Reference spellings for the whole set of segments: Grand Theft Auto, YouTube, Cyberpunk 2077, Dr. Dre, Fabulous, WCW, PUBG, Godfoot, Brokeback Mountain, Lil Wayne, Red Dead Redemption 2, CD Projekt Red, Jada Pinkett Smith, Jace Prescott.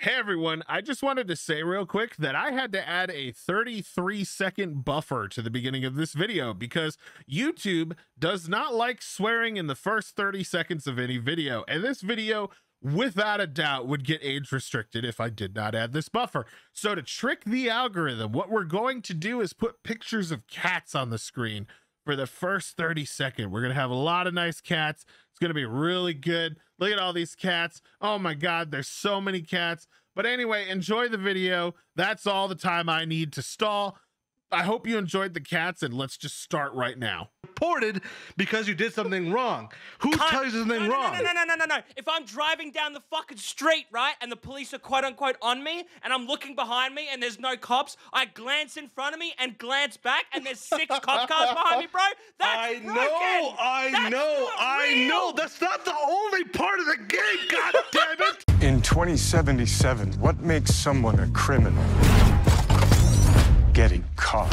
Hey everyone, I just wanted to say real quick that I had to add a 33-second buffer to the beginning of this video because YouTube does not like swearing in the first 30 seconds of any video, and this video without a doubt would get age restricted if I did not add this buffer. So to trick the algorithm, what we're going to do is put pictures of cats on the screen for the first 30 seconds. We're gonna have a lot of nice cats. It's gonna be really good. Look at all these cats. Oh my God, there's so many cats. But anyway, enjoy the video. That's all the time I need to stall. I hope you enjoyed the cats, and let's just start right now. Reported because you did something wrong. Who tells you something wrong? No. If I'm driving down the fucking street, right, and the police are quote unquote on me, and I'm looking behind me and there's no cops, I glance in front of me and glance back and there's six cop cars behind me, bro. That's I know. That's not the only part of the game, god damn it. In 2077, what makes someone a criminal? Getting caught.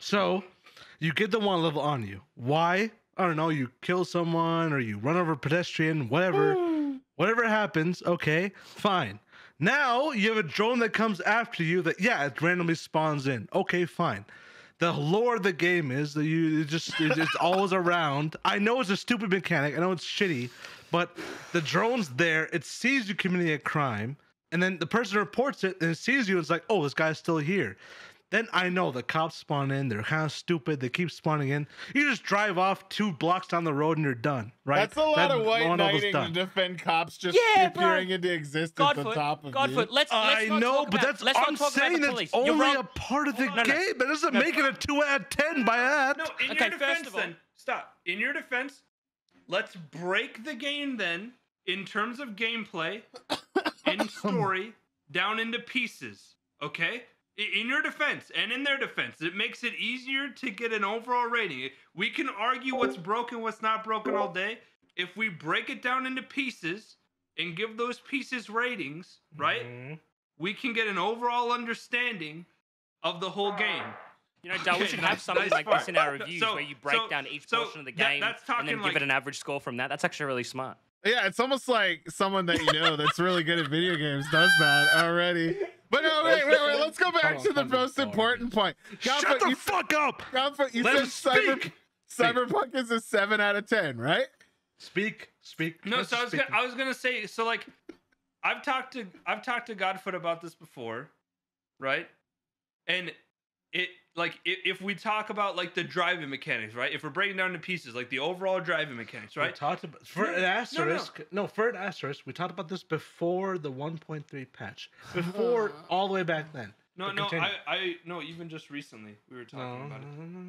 So you get the one level on you. Why? I don't know. You kill someone or you run over a pedestrian, whatever. Whatever happens, okay, fine. Now you have a drone that comes after you that, yeah, it randomly spawns in. Okay, fine. The lore of the game is that it's always around. I know it's a stupid mechanic. I know it's shitty, but the drone's there. It sees you committing a crime. And then the person reports it and it sees you and it's like, oh, this guy's still here. Then I know the cops spawn in. They're kind of stupid. They keep spawning in. You just drive off 2 blocks down the road and you're done, right? That's a lot of white knighting to defend cops just appearing into existence on top of you. Godfoot, let's not talk about the police. That's only a part of the game. That doesn't make it a 2 out of 10 by that. No, in your defense then, stop. In your defense, let's break the game then in terms of gameplay. End story down into pieces, okay? In your defense and in their defense, it makes it easier to get an overall rating. We can argue what's broken, what's not broken all day. If we break it down into pieces and give those pieces ratings, right? We can get an overall understanding of the whole game. You know, Dale, we should have something like this in our reviews where you break down each portion of the game and then give it an average score from that. That's actually really smart. Yeah, it's almost like someone that you know that's really good at video games does that already. But no, wait. Let's go back to the most important point. Shut the fuck up! You said Cyberpunk is a 7 out of 10, right? Speak. No, so I was gonna say, so like, I've talked to Godfoot about this before, right? And it, like, if we talk about, like, the driving mechanics, right? If we're breaking down into pieces, like, the overall driving mechanics, right? We talked about... For an asterisk, we talked about this before the 1.3 patch. Before, all the way back then. No, even just recently we were talking about it.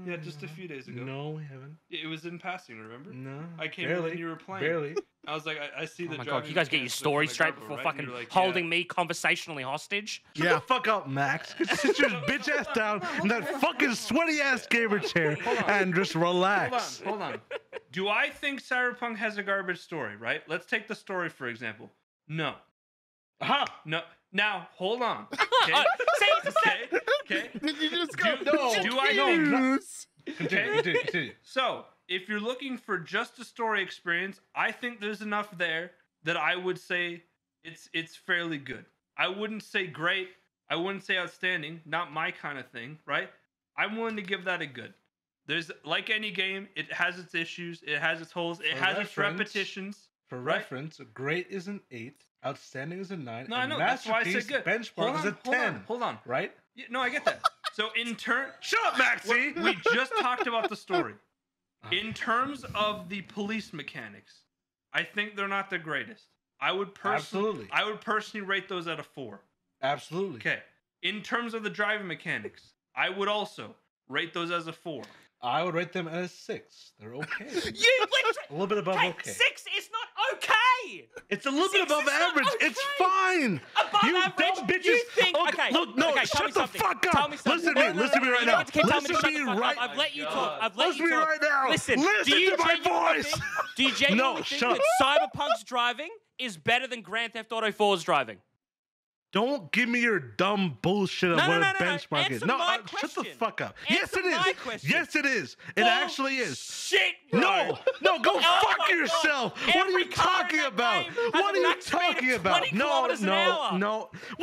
Yeah, just a few days ago. No, we haven't. It was in passing, remember? No, I came in when you were playing. Barely. I was like, I see the driving. God, you guys get your story straight before fucking like, holding me conversationally hostage? Yeah. The fuck up, Max. Sit your bitch ass down in that fucking sweaty ass gamer chair and just relax. Hold on. Do I think Cyberpunk has a garbage story, right? Let's take the story, for example. No. No. Now, hold on. Okay. Did you just go? Continue. So, if you're looking for just a story experience, I think there's enough there that I would say it's fairly good. I wouldn't say great. I wouldn't say outstanding. Not my kind of thing, right? I'm willing to give that a good. There's, like any game, it has its issues. It has its holes. It has its repetitions. For reference, great is an 8. Outstanding is a 9. No, I know. That's why I said good. Benchmark is a 10. Hold on. Right? Yeah, no, I get that. So in turn... Shut up, Maxie! We just talked about the story. In terms of the police mechanics, I think they're not the greatest. I would personally rate those at a 4. Absolutely. Okay. In terms of the driving mechanics, I would also rate those as a 4. I would rate them at a 6. They're okay. A little bit above okay. 6 is not okay. It's a little bit above average. Okay. It's fine. Above you average, dumb bitches. You think, okay. Look, no, okay, shut the fuck up. Tell me something. Listen to me right now. I've let you talk. Listen to my voice. Do you genuinely think that Cyberpunk's driving is better than Grand Theft Auto 4's driving? Don't give me your dumb bullshit of what a benchmark is. No, shut the fuck up. Yes, it is. Yes, it is. It actually is. Shit, bro. No, go fuck yourself. What are you talking about? What are you talking about? No. What are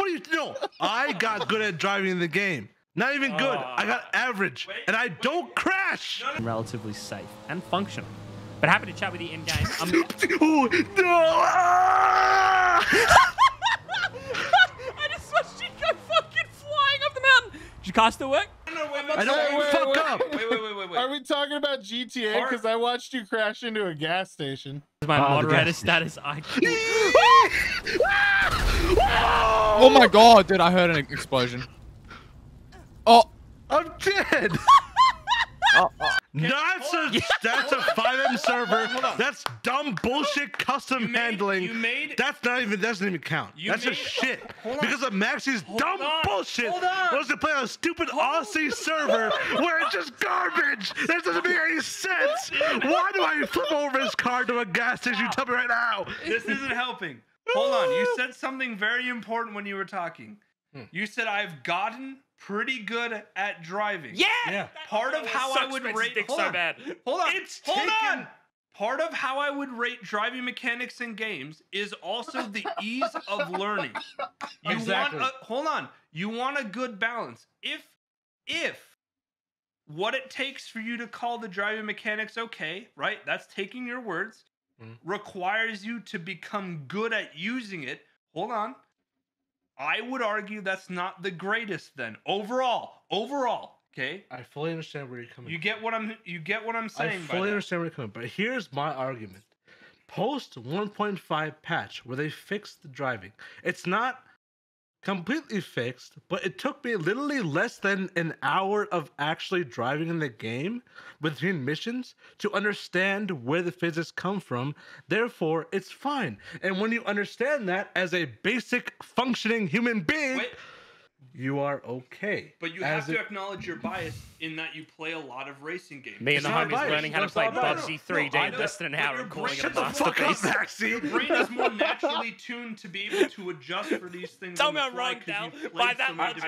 you? No, I got good at driving the game. Not even good. I got average, and I don't crash. Relatively safe and functional. But happy to chat with you in game. Did Costa work? No, wait, fuck up. Wait. Are we talking about GTA? Because I watched you crash into a gas station. My moderator status IQ. Oh my god, dude, I heard an explosion. Oh, I'm dead. That's a 5M server. That's dumb bullshit custom handling. That doesn't even count. That's just shit. Because of Maxi's dumb bullshit. Wants to play on a stupid Aussie server where it's just garbage. That doesn't make any sense. Why do I flip over his car to a gas station? Tell me right now. This isn't helping. Hold on. You said something very important when you were talking. You said I've gotten pretty good at driving. Yeah. Part of how I would rate. Part of how I would rate driving mechanics in games is also the ease of learning. You want a good balance. If what it takes for you to call the driving mechanics okay, right? That's taking your words. Requires you to become good at using it. I would argue that's not the greatest then. Overall, okay? I fully understand where you're coming from. You get what I'm saying. I fully understand where you're coming from, but here's my argument. Post 1.5 patch where they fixed the driving. It's not completely fixed, but it took me literally less than an hour of actually driving in the game between missions to understand where the physics come from. Therefore, it's fine. And when you understand that as a basic functioning human being, you are okay. But you have to acknowledge your bias in that you play a lot of racing games. Me and the homies learning how to play PUBG 3D less than an hour and calling it a masterpiece. Your brain is more naturally tuned to be able to adjust for these things. Tell me I'm wrong now. By that much,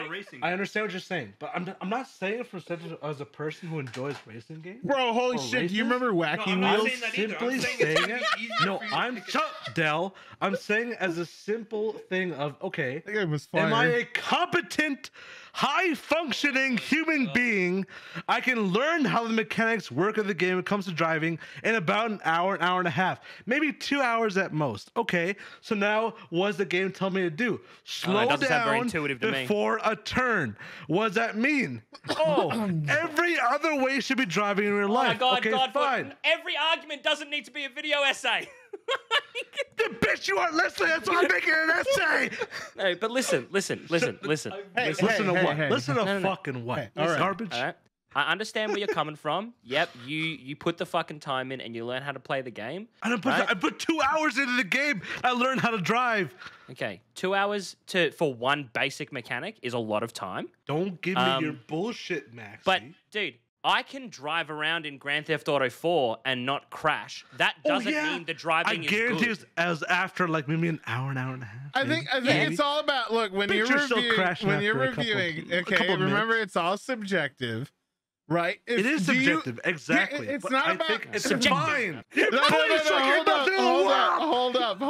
I understand what you're saying, but I'm not saying it from as a person who enjoys racing games. Bro, holy shit! Do you remember Whacking Wheels? Simply saying it. No, I'm Chuck Dell. I'm saying as a simple thing of okay, am I a competent, high-functioning human being? I can learn how the mechanics work of the game when it comes to driving in about an hour and a half, maybe 2 hours at most. Okay, so now what does the game tell me to do? Slow down before a turn. What does that mean? Every other way you should be driving in real life. Oh my God, okay, God, fine. Every argument doesn't need to be a video essay. The bitch you are listening, that's why I'm making an essay. No, but listen. Listen to what? Garbage. All right. I understand where you're coming from. Yep, you put the fucking time in and you learn how to play the game. I put 2 hours into the game. I learned how to drive. Okay, 2 hours for one basic mechanic is a lot of time. Don't give me your bullshit, Max. But dude, I can drive around in Grand Theft Auto 4 and not crash. That doesn't mean the driving is good. I guarantee as after like maybe an hour and a half. I think it's all about when you're reviewing. Okay, remember it's all subjective, right? It is subjective, exactly. It's not about subjective. Hold up.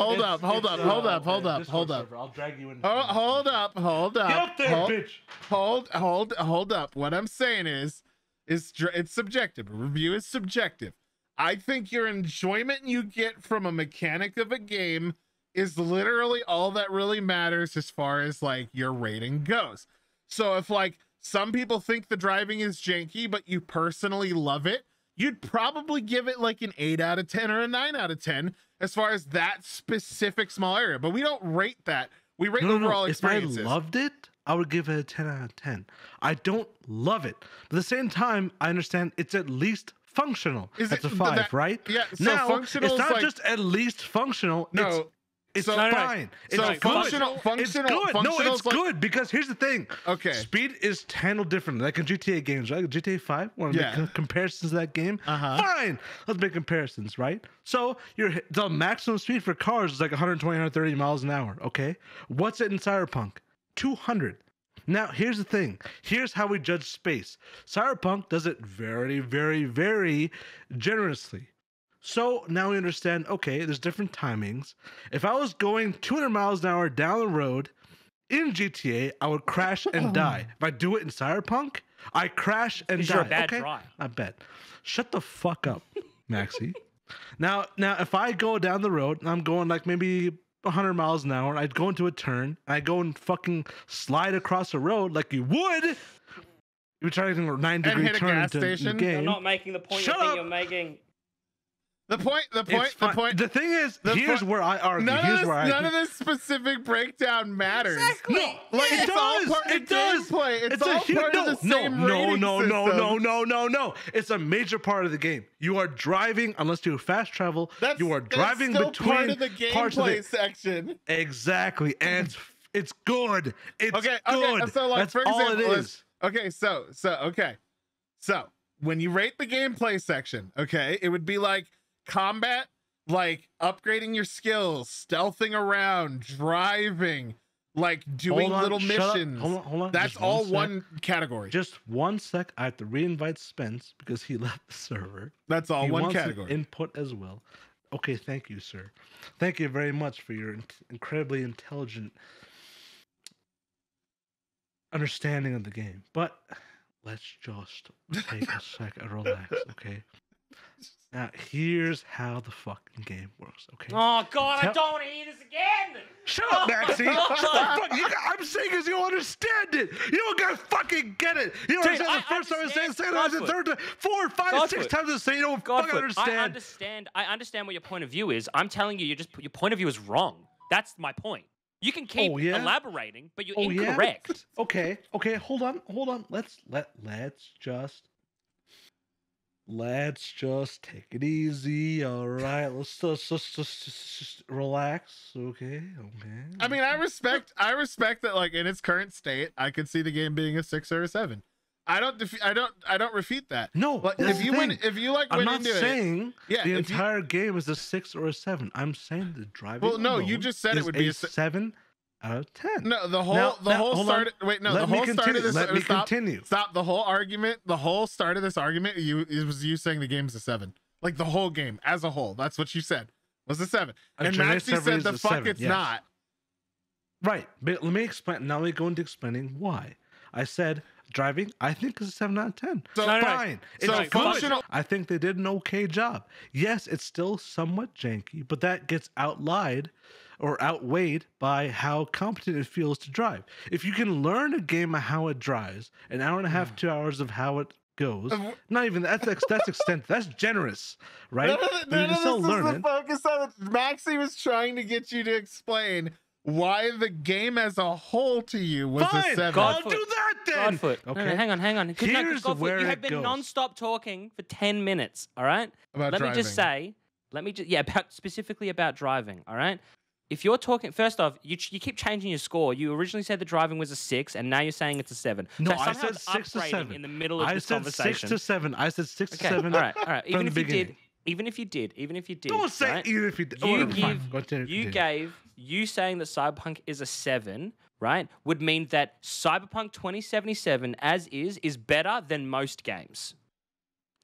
I'll drag you in. Hold up. Get up there, bitch. Hold up. What I'm saying is, it's subjective. Review is subjective. I think your enjoyment you get from a mechanic of a game is literally all that really matters as far as like your rating goes. So if like some people think the driving is janky, but you personally love it, you'd probably give it like an 8 out of 10 or a 9 out of 10 as far as that specific small area. But we don't rate that. We rate overall experiences. If I loved it, I would give it a 10 out of 10. I don't love it. But at the same time, I understand it's at least functional. It's a 5, right? Yeah, so now, functional it's not like, just at least functional. No, It's so fine. It's so functional. No, it's good, because here's the thing. Okay. Speed is handled differently. Like in GTA games, right? GTA 5, want to make comparisons to that game? Fine. Let's make comparisons, right? So the maximum speed for cars is like 120, 130 miles an hour, okay? What's it in Cyberpunk? 200. Now, here's the thing. Here's how we judge space. Cyberpunk does it very, very, very generously. So now we understand, okay, there's different timings. If I was going 200 miles an hour down the road in GTA, I would crash and die. If I do it in Cyberpunk, I crash and die. You're a bad drive. I bet. Shut the fuck up, Maxie. Now, if I go down the road and I'm going like maybe 100 miles an hour, I'd go into a turn, I go and fucking slide across the road like you would. You're trying to do a 9-degree turn to the game. I'm not making the point you're making. The thing is, here's where I argue. None of this specific breakdown matters. Exactly. No, like it's all part of the same rating system. No. It's a major part of the game. You are driving, unless you fast travel. You are driving between parts of the gameplay section. Exactly, and it's good. It's good. Okay, so like, for example, So when you rate the gameplay section, okay, it would be like combat, like upgrading your skills, stealthing around, driving, like doing little missions. Hold on. That's all one category. Just one sec. I have to re-invite Spence because he left the server. That's all one category. Input as well. Okay, thank you, sir. Thank you very much for your incredibly intelligent understanding of the game. But let's just take a second and relax, okay? Now, here's how the fucking game works, okay? Oh, God, I don't want to hear this again! Shut up, Maxie! Shut the fuck! I'm saying because you don't understand it! You don't gotta fucking get it! You don't understand the first time I say it, the second time I say it, the third time, four, five, six times I say you don't fucking understand. I understand what your point of view is. I'm telling you, your point of view is wrong. That's my point. You can keep elaborating, but you're incorrect. Yeah? Okay, hold on. Let's just take it easy, all right? Let's just relax, okay? I mean, I respect that, like, in its current state, I could see the game being a 6 or a 7. I don't refute that. No, but if you went into it, I'm not saying the entire game is a 6 or a 7. I'm saying the driving. Well, no, you just said it would be a 7 out of 10. No, the whole start of this argument was you saying the game's a 7. Like the whole game as a whole. That's what you said was a 7. And Maxie said the fuck it's not. Right, but let me explain. Now we go into explaining why I said. Driving, I think, is a 7 out of 10. So fine. It's functional. I think they did an okay job. Yes, it's still somewhat janky, but that gets outweighed by how competent it feels to drive. If you can learn a game of how it drives, an hour and a half, 2 hours of how it goes, not even that's extent. That's generous, right? None of this is the focus on it. Maxie was trying to get you to explain why the game as a whole to you was a 7. Fine, I'll do that then. Godfoot. Okay, no, hang on. Here's where you have been non-stop talking for 10 minutes, all right? Let me just say, specifically about driving, all right? If you're talking, first off, you keep changing your score. You originally said the driving was a 6, and now you're saying it's a 7. No, so I said 6 to 7 in the middle of this conversation. I said six to seven. All right. Even if you did. Don't say right? Even if you did. You saying that Cyberpunk is a 7, right, would mean that Cyberpunk 2077 as is better than most games.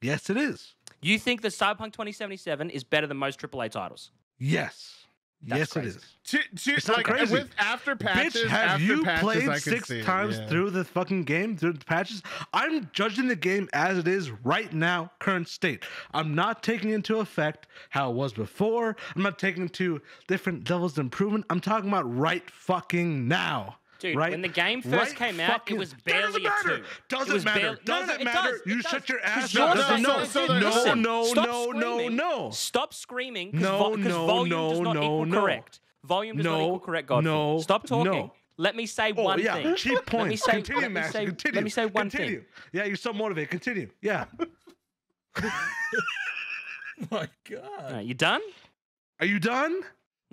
Yes, it is. You think that Cyberpunk 2077 is better than most AAA titles? Yes. Yes, it is. It's like crazy. With after patches, bitch, have you played six times through the fucking game, through the patches? I'm judging the game as it is right now, current state. I'm not taking into effect how it was before. I'm not taking into different levels of improvement. I'm talking about right fucking now. Dude, when the game first came out, it was barely a 2. Doesn't matter. You shut your ass up. No. Stop screaming because volume does not equal correct. Volume does not equal correct, Godfoot. Stop talking. Let me say one thing. Cheap points. Continue, Max. Continue. Let me say one thing. Yeah, you're so motivated. Continue. Yeah. My God. You done? Are you done?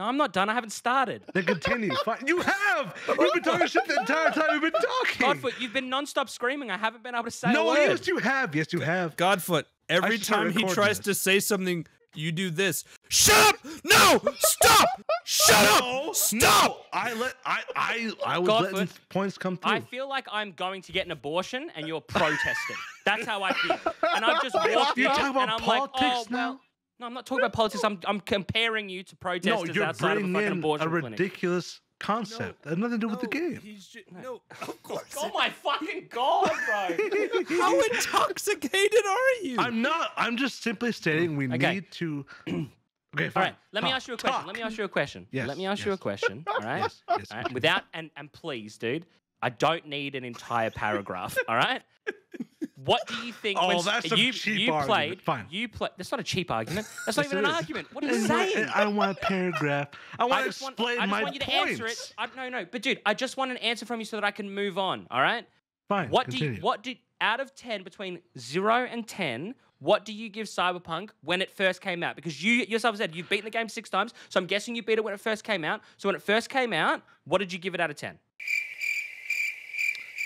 No, I'm not done. I haven't started. Then continue. You have! You've been talking shit the entire time we've been talking! Godfoot, you've been non-stop screaming. I haven't been able to say a word. Yes, you have. Yes, you have. Godfoot, every time he tries to say something, you do this. Shut up! No! Stop! Shut up! Stop! No. I was Godfoot, letting points come through. I feel like I'm going to get an abortion and you're protesting. That's how I feel. And I've just walked up and I'm like, oh, well... No, I'm not talking about politics. I'm comparing you to protesters outside of a fucking abortion clinic. A ridiculous concept. No, that had nothing to do with the game. He's just, no, of course. Oh my fucking God, bro. How intoxicated are you? I'm not. I'm just simply stating we need to... Okay, fine. All right, let me ask you a question. Let me ask you a question. Yes. Let me ask you a question, all right? Yes. Yes. All right? Without, and please, dude, I don't need an entire paragraph, all right? What do you think? Oh, that's a cheap argument. Fine. You played. That's not a cheap argument. That's not even an argument. What are you saying? I want a paragraph. I want to explain my points. I just want you to answer it. No, but dude, I just want an answer from you so that I can move on. All right. Fine. What do you, out of 10, between 0 and 10, what do you give Cyberpunk when it first came out? Because you yourself said you've beaten the game 6 times, so I'm guessing you beat it when it first came out. So when it first came out, what did you give it out of 10?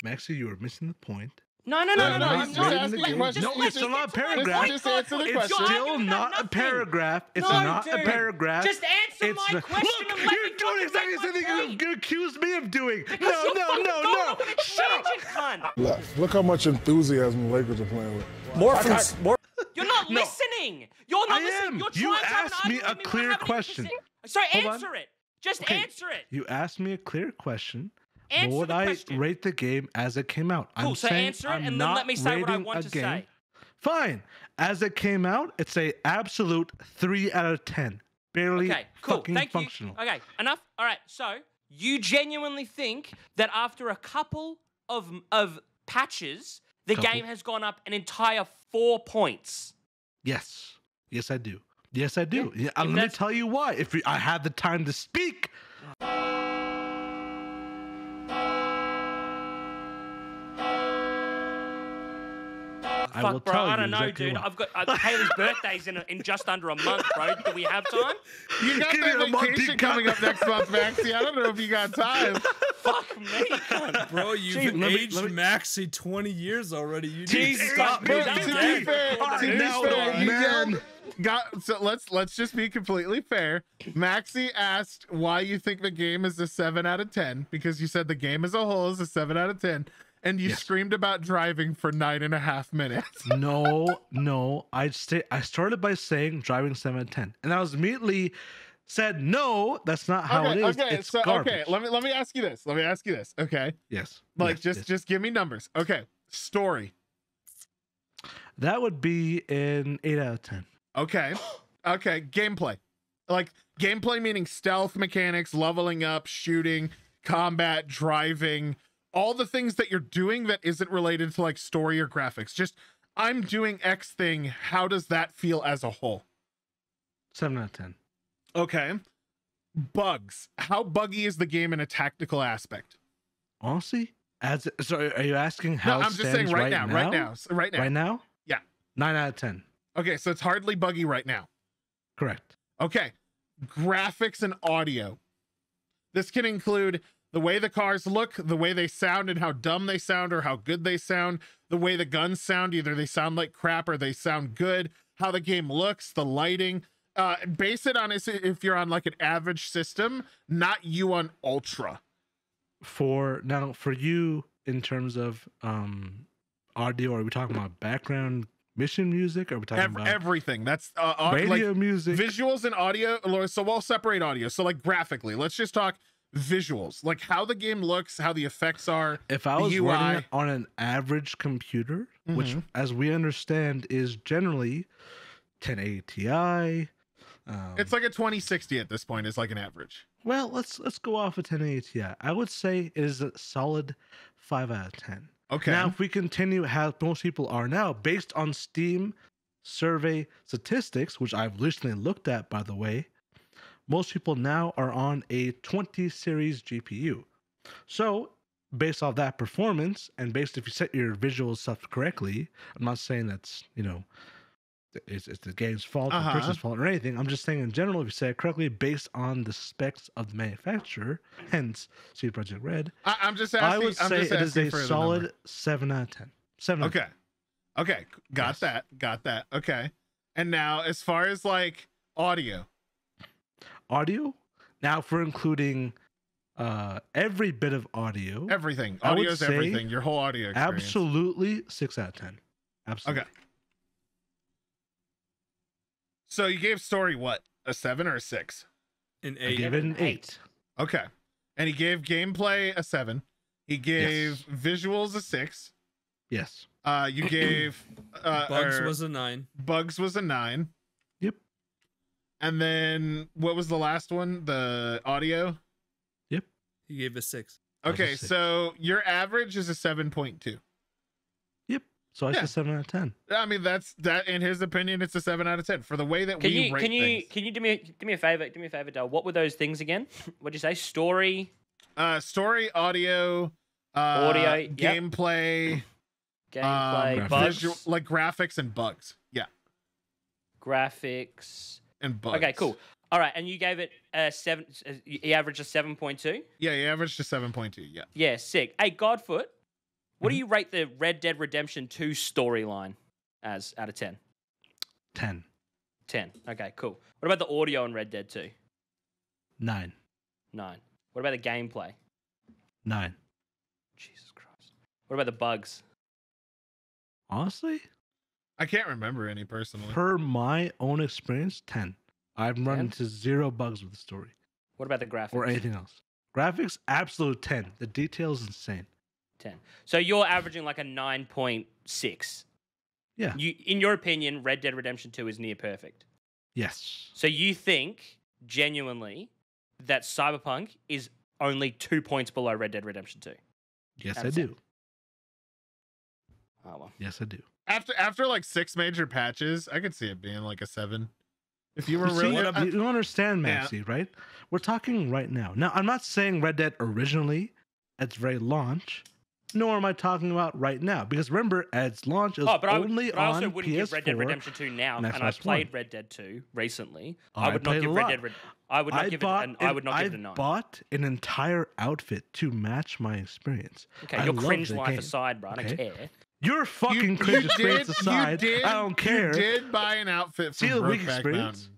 Maxie, you were missing the point. No, I'm not. It's still not a paragraph. Just answer the question. It's still not a paragraph. It's not a paragraph. Just answer my question. Look, you're doing exactly the same thing you accused me of doing. No. Shut up. Look how much enthusiasm the Lakers are playing with. More. You're not listening. You're not listening. You asked me a clear question. So answer it. Just answer it. You asked me a clear question. Would I rate the game as it came out? Cool, so answer it and then let me say what I want to say. Fine. As it came out, it's an absolute 3 out of 10. Barely fucking functional. Okay, enough. All right, so you genuinely think that after a couple of patches, the game has gone up an entire 4 points? Yes. Yes, I do. Yes, I do. Yeah. Let me tell you why. If I had the time to speak... I don't know, dude. I've got Haley's birthday's in just under a month, bro. Do we have time? You got that vacation coming up next month, Maxie. I don't know if you got time. Fuck me, God, bro. You've aged Maxie 20 years already. You Jesus, stop me. To be fair, so let's just be completely fair. Maxie asked why you think the game is a 7 out of 10 because you said the game as a whole is a 7 out of 10. And you screamed about driving for 9.5 minutes. No. I started by saying driving 7 out of 10, and I was immediately said no. That's not how it is. Okay, it's garbage. Okay, let me ask you this. Okay. Yes. Just give me numbers. Okay. Story. That would be an 8 out of 10. Okay. Okay. Gameplay. Like gameplay meaning stealth mechanics, leveling up, shooting, combat, driving. All the things that you're doing that isn't related to like story or graphics. Just I'm doing X thing. How does that feel as a whole? 7 out of 10. Okay. Bugs. How buggy is the game in a tactical aspect? Honestly, so are you asking how? No, I'm just saying right now. Yeah. 9 out of 10. Okay, so it's hardly buggy right now. Correct. Okay. Graphics and audio. This can include the way the cars look, the way they sound and how dumb they sound or how good they sound, the way the guns sound, either they sound like crap or they sound good, how the game looks, the lighting. Base it on if you're on like an average system, not you on ultra. For you, in terms of audio, are we talking about background mission music? Are we talking about everything? That's radio, like, music, visuals, and audio. So we'll separate audio. So like graphically, let's just talk visuals, like how the game looks, how the effects are. If I was running on an average computer, which as we understand is generally 1080 Ti, it's like a 2060 at this point is like an average. Well, let's go off of 1080 Ti. I would say it is a solid 5 out of 10. Okay. Now, if we continue how most people are now, based on Steam survey statistics, which I've recently looked at, by the way, most people now are on a 20 series GPU. So based off that performance and based if you set your visual stuff correctly, I'm not saying that's, it's the game's fault, the person's fault, or anything. I'm just saying in general, if you say it correctly, based on the specs of the manufacturer, hence CD Projekt Red. I'm just asking. I would say it is a solid 7 out of 10. 7. Okay. Okay. Got that. Got that. Okay. And now, as far as like audio, now if we're including every bit of audio, everything, audio is everything, your whole audio experience, absolutely 6 out of 10. Absolutely. Okay. So you gave story what, a 7 or a 6? An 8. I gave it an 8. Okay. And he gave gameplay a 7. He gave visuals a 6. Yes. You gave bugs was a 9. Bugs was a 9. Yep. And then what was the last one? The audio. Yep. He gave a 6. Okay, a 6. So your average is a 7.2. So I said 7 out of 10. I mean, that's that. In his opinion, it's a 7 out of 10 for the way that can you do me a favor? Do me a favor, Dale. What were those things again? What'd you say? Story, story, audio, audio, gameplay, bugs. Visual, like graphics and bugs. Yeah, graphics and bugs. Okay, cool. All right, and you gave it a 7. He averaged a 7.2. Yeah, he averaged a 7.2. Yeah. Yeah, sick. Hey, Godfoot. What do you rate the Red Dead Redemption 2 storyline as out of 10? 10. 10. Okay, cool. What about the audio in Red Dead 2? 9. 9. What about the gameplay? 9. Jesus Christ. What about the bugs? Honestly, I can't remember any personally. Per my own experience, 10. I've run into 0 bugs with the story. What about the graphics? Or anything else. Graphics, absolute 10. The detail's insane. 10. So you're averaging like a 9.6. Yeah. You, in your opinion, Red Dead Redemption 2 is near perfect. Yes. So you think genuinely that Cyberpunk is only 2 points below Red Dead Redemption 2? Yes, I do. Oh, well. Yes, I do. After like 6 major patches, I could see it being like a 7. If you were really, you don't understand, Maxie, right? We're talking right now. Now, I'm not saying Red Dead originally at its very launch. Nor am I talking about right now, because remember, at its launch, it was only on PS4. I also wouldn't give Red Dead Redemption 2 now, and I played Red Dead 2 recently. I would not give Red Dead. I would not give it an 9. I bought an entire outfit to match my experience. Okay, your cringe life aside, bro, I don't care. Your fucking cringe experience aside, I don't care. You did buy an outfit from Brokeback Mountain.